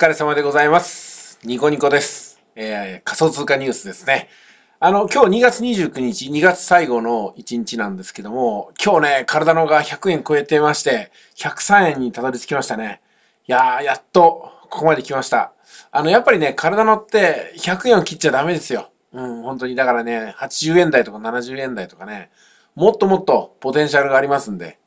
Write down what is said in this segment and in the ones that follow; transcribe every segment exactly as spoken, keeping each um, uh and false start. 疲れ様でございます。ニコニコです。えー、仮想通貨ニュースですね。あの、今日にがつにじゅうくにち、にがつ最後のいちにちなんですけども、今日ね、体のがひゃくえん超えてまして、ひゃくさんえんにたどり着きましたね。いやー、やっと、ここまで来ました。あの、やっぱりね、体のってひゃくえんを切っちゃダメですよ。うん、本当に。だからね、はちじゅうえんだいとかななじゅうえんだいとかね、もっともっとポテンシャルがありますんで、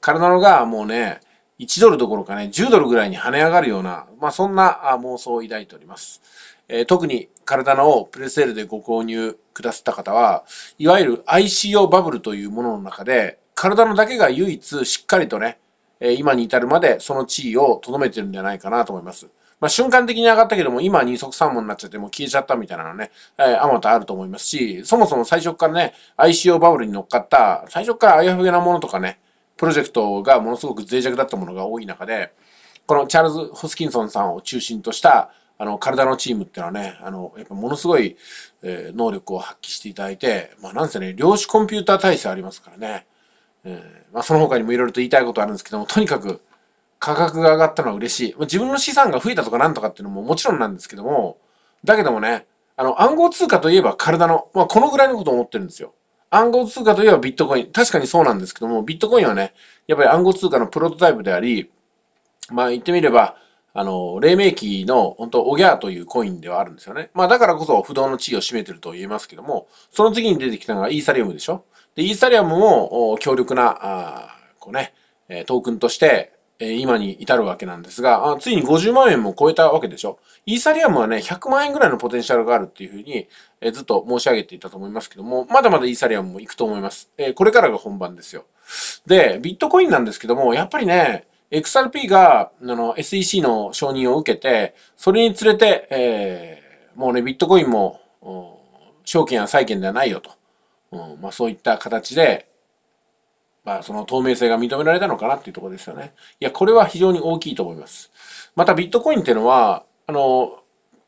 体のがもうね、いちドルどころかね、じゅうドルぐらいに跳ね上がるような、まあ、そんな妄想を抱いております。えー、特に体のをプレセールでご購入くださった方は、いわゆる アイシーオー バブルというものの中で、体のだけが唯一しっかりとね、今に至るまでその地位を留めてるんじゃないかなと思います。まあ、瞬間的に上がったけども、今二足三文になっちゃってもう消えちゃったみたいなのね、あまたあると思いますし、そもそも最初からね、アイシーオー バブルに乗っかった、最初からあやふやなものとかね、プロジェクトがものすごく脆弱だったものが多い中で、このチャールズ・ホスキンソンさんを中心とした、あの、体のチームっていうのはね、あの、やっぱものすごい、えー、能力を発揮していただいて、まあなんせね、量子コンピューター体制ありますからね、えー、まあその他にもいろいろと言いたいことあるんですけども、とにかく価格が上がったのは嬉しい。自分の資産が増えたとかなんとかっていうのももちろんなんですけども、だけどもね、あの、暗号通貨といえば体の、まあこのぐらいのことを思ってるんですよ。暗号通貨といえばビットコイン。確かにそうなんですけども、ビットコインはね、やっぱり暗号通貨のプロトタイプであり、まあ言ってみれば、あの、黎明期の本当、オギャーというコインではあるんですよね。まあだからこそ不動の地位を占めてると言えますけども、その次に出てきたのがイーサリアムでしょ。で、イーサリアムも強力な、あこうね、トークンとして、今に至るわけなんですが、ついにごじゅうまんえんも超えたわけでしょ。イーサリアムはね、ひゃくまんえんぐらいのポテンシャルがあるっていうふうに、えずっと申し上げていたと思いますけども、まだまだイーサリアムも行くと思います。えー、これからが本番ですよ。で、ビットコインなんですけども、やっぱりね、エックスアールピー があの エスイーシー の承認を受けて、それにつれて、えー、もうね、ビットコインも、証券や債券ではないよと。うん、まあそういった形で、まあ、その透明性が認められたのかなっていうところですよね。いや、これは非常に大きいと思います。また、ビットコインっていうのは、あの、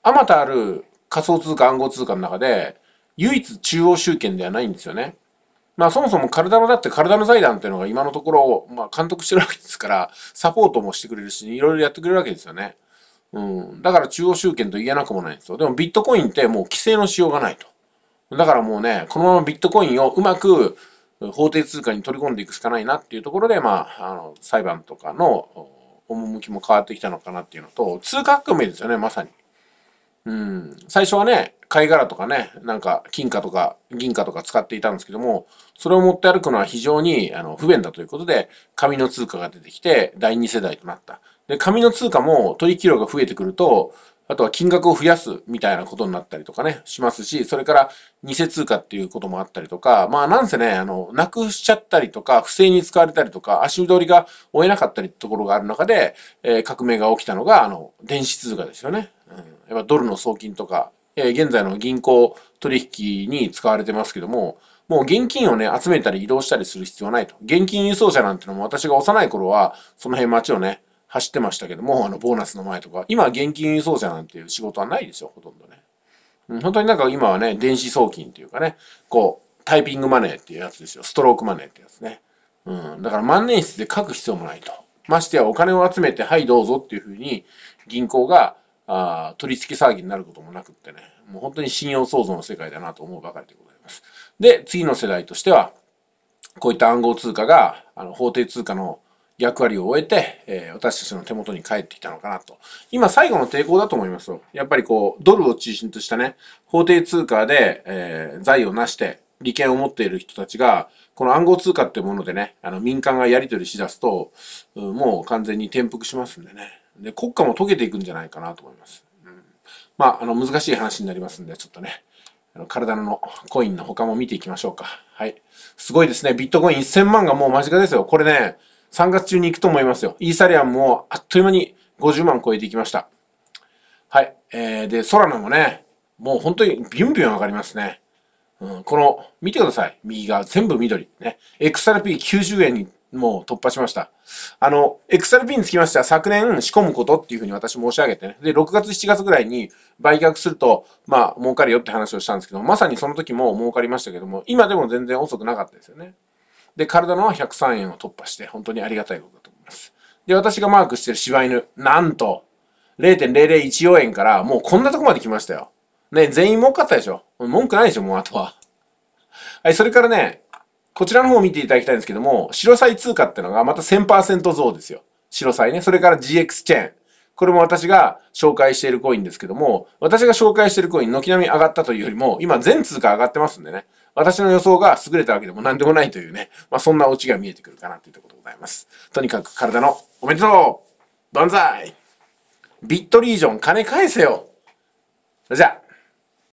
あまたある仮想通貨、暗号通貨の中で、唯一中央集権ではないんですよね。まあ、そもそも体のだって体の財団っていうのが今のところ、まあ、監督してるわけですから、サポートもしてくれるし、いろいろやってくれるわけですよね。うん。だから中央集権と言えなくもないんですよ。でも、ビットコインってもう規制のしようがないと。だからもうね、このままビットコインをうまく、法定通貨に取り込んでいくしかないなっていうところで、まあ、あの、裁判とかの趣も変わってきたのかなっていうのと、通貨革命ですよね、まさに。うん。最初はね、貝殻とかね、なんか金貨とか銀貨とか使っていたんですけども、それを持って歩くのは非常にあの不便だということで、紙の通貨が出てきて、だいにせだいとなった。で、紙の通貨も取引量が増えてくると、あとは金額を増やすみたいなことになったりとかね、しますし、それから偽通貨っていうこともあったりとか、まあなんせね、あの、なくしちゃったりとか、不正に使われたりとか、足取りが追えなかったりってところがある中で、えー、革命が起きたのが、あの、電子通貨ですよね。うん、やっぱドルの送金とか、えー、現在の銀行取引に使われてますけども、もう現金をね、集めたり移動したりする必要はないと。現金輸送車なんてのも私が幼い頃は、その辺街をね、走ってましたけども、あの、ボーナスの前とか、今は現金輸送車なんていう仕事はないですよ、ほとんどね。うん、本当になんか今はね、電子送金っていうかね、こう、タイピングマネーっていうやつですよ、ストロークマネーってやつね。うん、だから万年筆で書く必要もないと。ましてやお金を集めて、はいどうぞっていうふうに、銀行が、あ取り付け騒ぎになることもなくってね、もう本当に信用創造の世界だなと思うばかりでございます。で、次の世代としては、こういった暗号通貨が、あの、法定通貨の役割を終えて、えー、私たちの手元に帰ってきたのかなと。今最後の抵抗だと思いますよ。やっぱりこう、ドルを中心としたね、法定通貨で、えー、財を成して、利権を持っている人たちが、この暗号通貨っていうものでね、あの民間がやり取りしだすと、うん、もう完全に転覆しますんでね。で、国家も溶けていくんじゃないかなと思います。うん、まあ、あの、難しい話になりますんで、ちょっとね、あの体のコインの他も見ていきましょうか。はい。すごいですね。ビットコインいっせんまんがもう間近ですよ。これね、さんがつ中に行くと思いますよ。イーサリアムもあっという間にごじゅうまん超えていきました。はい。えー、で、ソラナもね、もう本当にビュンビュン上がりますね。うん、この、見てください。右側、全部緑。ね。エックスアールピーきゅうじゅうえんにもう突破しました。あの、エックスアールピー につきましては昨年仕込むことっていうふうに私申し上げてね。で、ろくがつしちがつぐらいに売却すると、まあ、儲かるよって話をしたんですけど、まさにその時も儲かりましたけども、今でも全然遅くなかったですよね。で、体のはひゃくさんえんを突破して、本当にありがたいことだと思います。で、私がマークしてる柴犬、なんと、ゼロてんゼロゼロいちよん 円からもうこんなとこまで来ましたよ。ね、全員儲かったでしょ。文句ないでしょ、もうあとは。はい、それからね、こちらの方を見ていただきたいんですけども、白債通貨ってのがまた せんパーセント 増ですよ。白債ね。それから ジーエックス チェーン。これも私が紹介しているコインですけども、私が紹介しているコイン、軒並み上がったというよりも、今全通貨上がってますんでね、私の予想が優れたわけでも何でもないというね、まあそんなオチが見えてくるかなというところでございます。とにかく体のおめでとう万歳ビットリージョン金返せよ。それじゃあ。